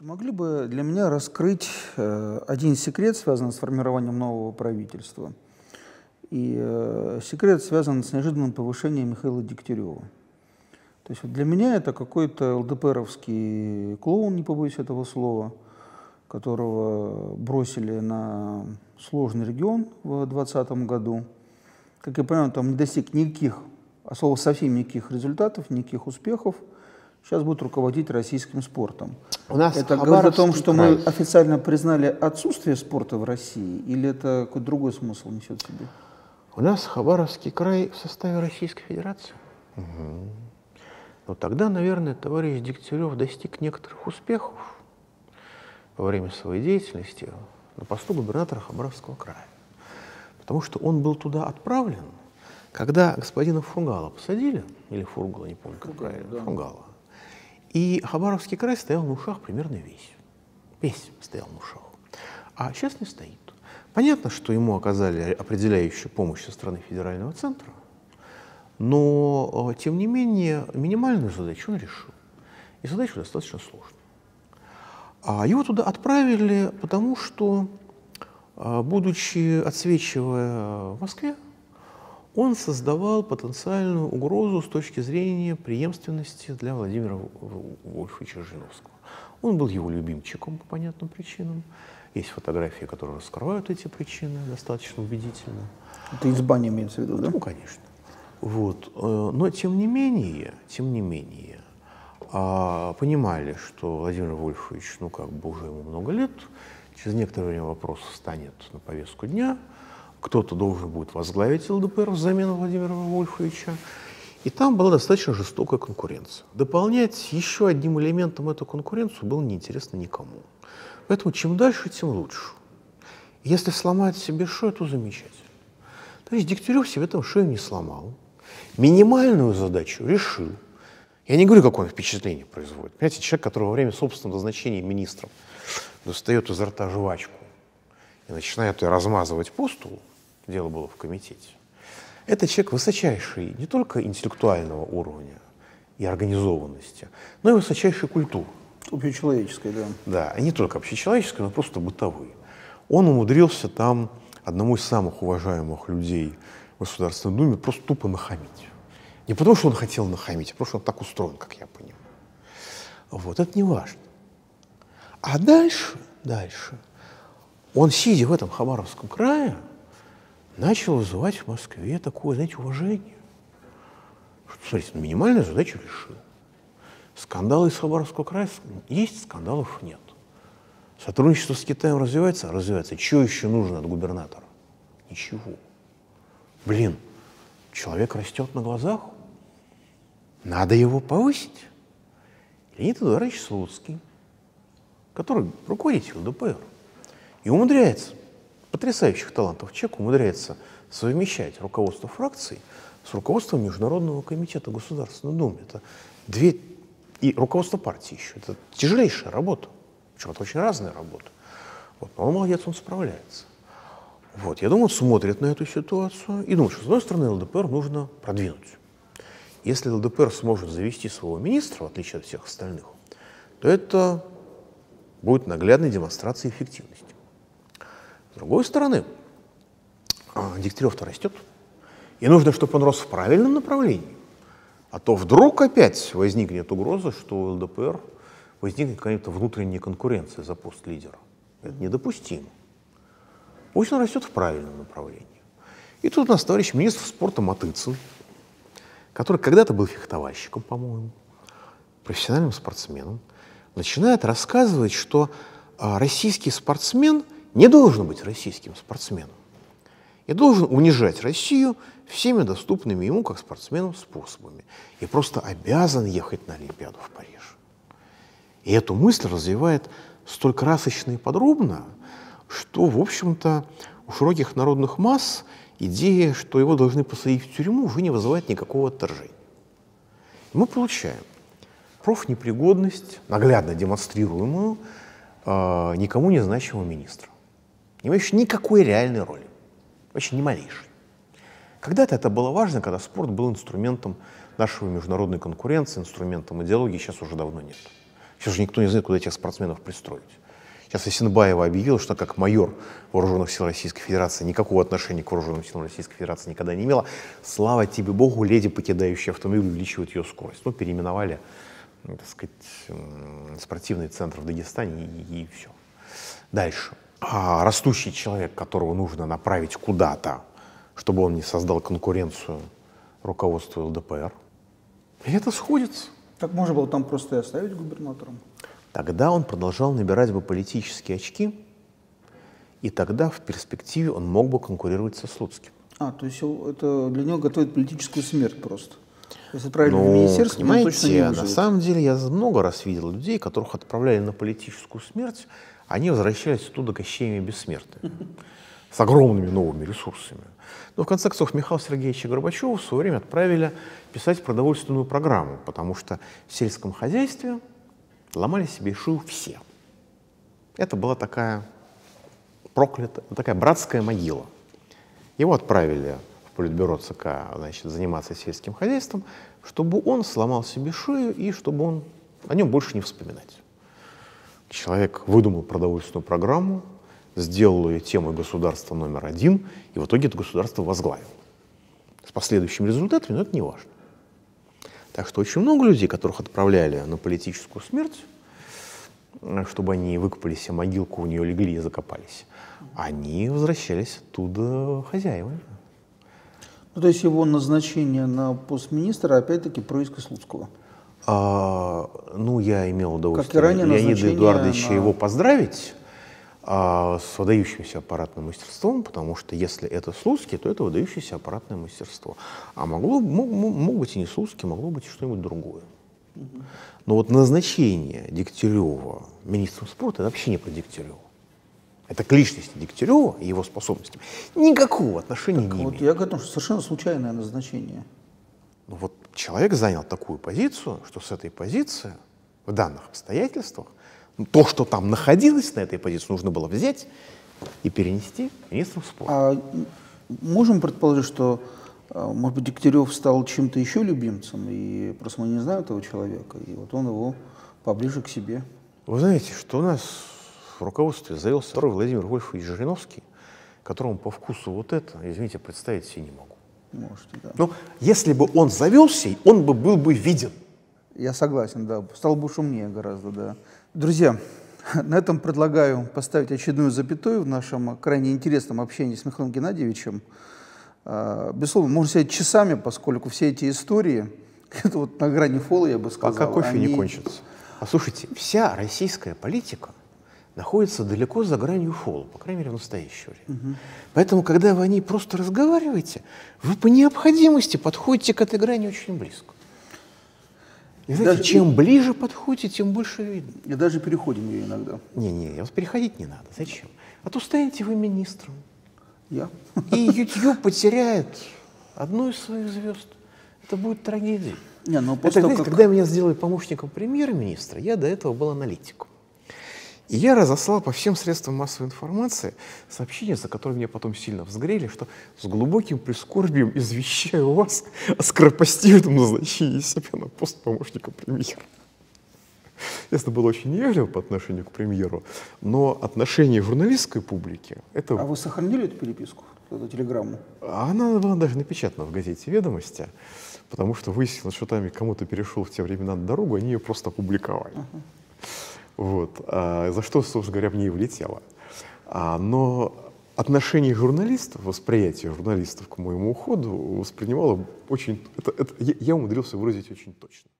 Могли бы для меня раскрыть один секрет, связанный с формированием нового правительства. И секрет связан с неожиданным повышением Михаила Дегтярёва. То есть для меня это какой-то ЛДПРовский клоун, не побоюсь этого слова, которого бросили на сложный регион в 2020 году. Как я понимаю, там не достиг никаких, а слово совсем никаких результатов, никаких успехов. Сейчас будет руководить российским спортом. Это говорит о том, что мы официально признали отсутствие спорта в России, или это какой-то другой смысл несет в себе? У нас Хабаровский край в составе Российской Федерации. Угу. Но тогда, наверное, товарищ Дегтярёв достиг некоторых успехов во время своей деятельности на посту губернатора Хабаровского края. Потому что он был туда отправлен, когда господина Фургала посадили, или Фургала, не помню, как правильно, да. Фургала. И Хабаровский край стоял на ушах примерно весь. Весь стоял на ушах. А сейчас не стоит. Понятно, что ему оказали определяющую помощь со стороны федерального центра, но, тем не менее, минимальную задачу он решил. И задача достаточно сложная. А его туда отправили, потому что, будучи отсвечивая в Москве, он создавал потенциальную угрозу с точки зрения преемственности для Владимира Вольфовича Жириновского. Он был его любимчиком по понятным причинам. Есть фотографии, которые раскрывают эти причины достаточно убедительно. Это изба не имеется в виду, да? Ну, конечно. Вот. Но, тем не менее, понимали, что Владимир Вольфович, ну, как бы уже ему много лет, через некоторое время вопрос встанет на повестку дня. Кто-то должен будет возглавить ЛДПР взамен Владимира Вольфовича. И там была достаточно жестокая конкуренция. Дополнять еще одним элементом эту конкуренцию было неинтересно никому. Поэтому чем дальше, тем лучше. Если сломать себе шею, то замечательно. То есть Дегтярёв себе там шею не сломал. Минимальную задачу решил. Я не говорю, какое впечатление производит. Понимаете, человек, который во время собственного назначения министром достает изо рта жвачку и начинает ее размазывать по столу, дело было в комитете, это человек высочайший не только интеллектуального уровня и организованности, но и высочайшей культуры. Общечеловеческой, да. Да, и не только общечеловеческой, но просто бытовой. Он умудрился там одному из самых уважаемых людей в Государственной Думе просто тупо нахамить. Не потому, что он хотел нахамить, а потому, что он так устроен, как я понимаю. Вот, это не важно. А дальше... Он, сидя в этом Хабаровском крае, начал вызывать в Москве такое, знаете, уважение. Что, смотрите, минимальную задачу решил. Скандалы из Хабаровского края есть, скандалов нет. Сотрудничество с Китаем развивается? Развивается. Чего еще нужно от губернатора? Ничего. Блин, человек растет на глазах. Надо его повысить. Леонид Эдуардович Слуцкий, который руководитель ЛДПР, и умудряется, потрясающих талантов человек, умудряется совмещать руководство фракций с руководством Международного комитета Государственной Думы. Это и руководство партии еще. Это тяжелейшая работа, причем это очень разная работа. Вот. Но он молодец, он справляется. Вот. Я думаю, он смотрит на эту ситуацию и думает, что, с одной стороны, ЛДПР нужно продвинуть. Если ЛДПР сможет завести своего министра, в отличие от всех остальных, то это будет наглядной демонстрацией эффективности. С другой стороны, Дегтярёв-то растет, и нужно, чтобы он рос в правильном направлении, а то вдруг опять возникнет угроза, что у ЛДПР возникнет какая-то внутренняя конкуренция за пост лидера. Это недопустимо. Пусть он растет в правильном направлении. И тут у нас товарищ министр спорта Матыцын, который когда-то был фехтовальщиком, по-моему, профессиональным спортсменом, начинает рассказывать, что российский спортсмен не должен быть российским спортсменом и должен унижать Россию всеми доступными ему как спортсменам способами. И просто обязан ехать на Олимпиаду в Париж. И эту мысль развивает столь красочно и подробно, что, в общем-то, у широких народных масс идея, что его должны посадить в тюрьму, уже не вызывает никакого отторжения. И мы получаем профнепригодность, наглядно демонстрируемую, никому не значимого министра, не имеющий никакой реальной роли, вообще ни малейшей. Когда-то это было важно, когда спорт был инструментом нашего международной конкуренции, инструментом идеологии, сейчас уже давно нет. Сейчас же никто не знает, куда этих спортсменов пристроить. Сейчас Исинбаева объявила, что как майор Вооруженных сил Российской Федерации никакого отношения к Вооруженным силам Российской Федерации никогда не имела. Слава тебе Богу, леди, покидающая автомобиль, увеличивает ее скорость. Ну, переименовали, так сказать, спортивный центр в Дагестане и все. Дальше. А растущий человек, которого нужно направить куда-то, чтобы он не создал конкуренцию руководству ЛДПР. И это сходится. Так можно было там просто и оставить губернатором? Тогда он продолжал набирать бы политические очки, и тогда в перспективе он мог бы конкурировать со Слуцким. А, то есть это для него готовит политическую смерть просто? Если отправили в министерство, он точно не выживет. На самом деле я много раз видел людей, которых отправляли на политическую смерть, они возвращались оттуда кощеями бессмертными, с огромными новыми ресурсами. Но в конце концов Михаила Сергеевича Горбачева в свое время отправили писать продовольственную программу, потому что в сельском хозяйстве ломали себе шею все. Это была такая проклятая, такая братская могила. Его отправили в политбюро ЦК, значит, заниматься сельским хозяйством, чтобы он сломал себе шею и чтобы он о нем больше не вспоминать. Человек выдумал продовольственную программу, сделал ее темой государства номер один, и в итоге это государство возглавил. С последующими результатами, но это не важно. Так что очень много людей, которых отправляли на политическую смерть, чтобы они выкопали себе могилку, у нее легли и закопались, они возвращались оттуда хозяевами. Ну, то есть его назначение на пост министра опять-таки происки Слуцкого? Ну, я имел удовольствие Леонида Эдуардовича его поздравить с выдающимся аппаратным мастерством, потому что если это Слуцкий, то это выдающееся аппаратное мастерство. А мог быть и не Слуцкий, могло быть и что-нибудь другое. Но вот назначение Дегтярёва министром спорта — это вообще не про Дегтярёва. Это к личности Дегтярёва и его способностям никакого отношения не имеет. Вот я говорю, что совершенно случайное назначение. Ну, вот человек занял такую позицию, что с этой позиции в данных обстоятельствах то, что там находилось на этой позиции, нужно было взять и перенести министром спорта. А можем предположить, что, может быть, Дегтярёв стал чем-то еще любимцем, и просто мы не знаем этого человека, и вот он его поближе к себе. Вы знаете, что у нас в руководстве завелся второй Владимир Вольфович Жириновский, которому по вкусу вот это, извините, представить себе не могу. Может, да. Но если бы он завелся, он бы был бы виден. Я согласен, да. Стал бы шумнее гораздо, да. Друзья, на этом предлагаю поставить очередную запятую в нашем крайне интересном общении с Михаилом Геннадьевичем. Безусловно, можно сидеть часами, поскольку все эти истории, это вот на грани фола, я бы сказал. Пока кофе не кончится. А слушайте, вся российская политика находится далеко за гранью фола, по крайней мере, в настоящее время. Поэтому, когда вы о ней просто разговариваете, вы по необходимости подходите к этой грани очень близко. И, знаете, даже чем ближе подходите, тем больше видно. И даже переходим ее иногда. Не-не, переходить не надо. Зачем? А то станете вы министром. Я? И YouTube потеряет одну из своих звезд. Это будет трагедия. Не, но после того, когда меня сделали помощником премьер-министра, я до этого был аналитиком. И я разослал по всем средствам массовой информации сообщение, за которое меня потом сильно взгорели, что с глубоким прискорбием извещаю вас о скоропостижном назначении себя на пост помощника премьера. Это было очень невежливо по отношению к премьеру, но отношение журналистской публики... это... А вы сохранили эту переписку, эту телеграмму? Она была даже напечатана в газете «Ведомости», потому что выяснилось, что там кому-то перешел в те времена на дорогу, они ее просто опубликовали. Вот. За что, собственно говоря, мне и влетело. Но отношение журналистов, восприятие журналистов к моему уходу воспринимало очень... я умудрился выразить очень точно.